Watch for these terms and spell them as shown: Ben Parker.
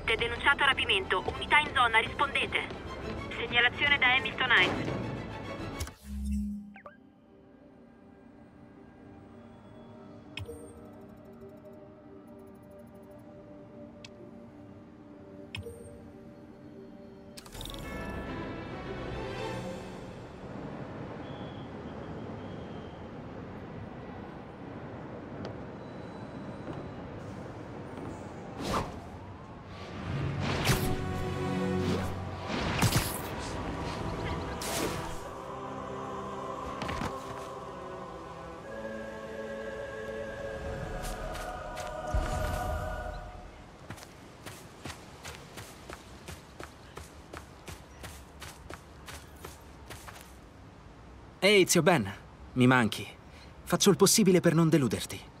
7, denunciato rapimento. Unità in zona, rispondete. Segnalazione da Hamilton Heights. Ehi, zio Ben, mi manchi. Faccio il possibile per non deluderti.